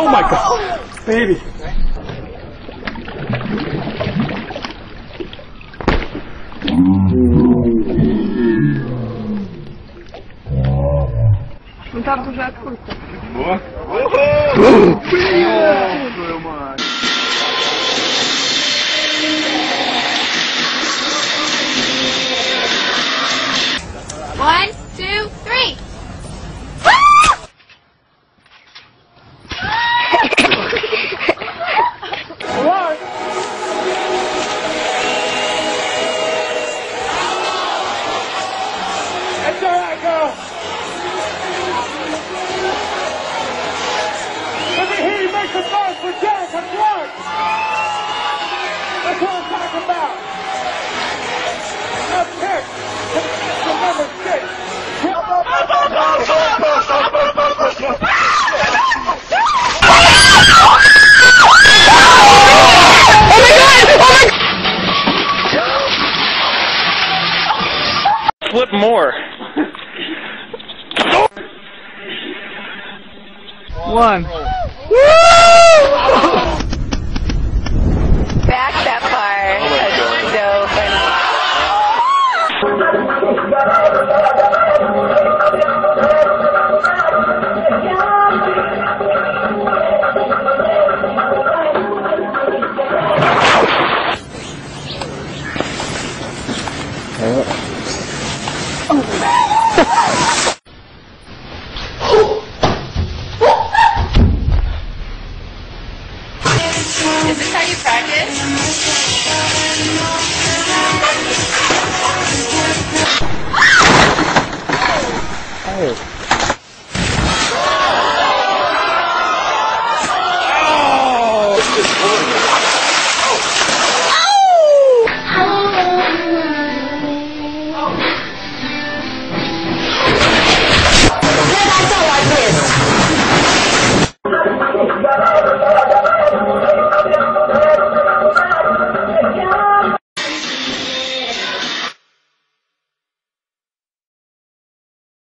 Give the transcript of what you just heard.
Oh my God, baby. Não tava com jato curta. Boa. Meu mano. One, two, three. That's all right, girl. Let me hear you make some noise for Jack and Clark. That's what I'm talking about. Up next, the number 6. What more? 1. Woo! Back that part. That's so funny. Oh. Is this how you practice? Oh.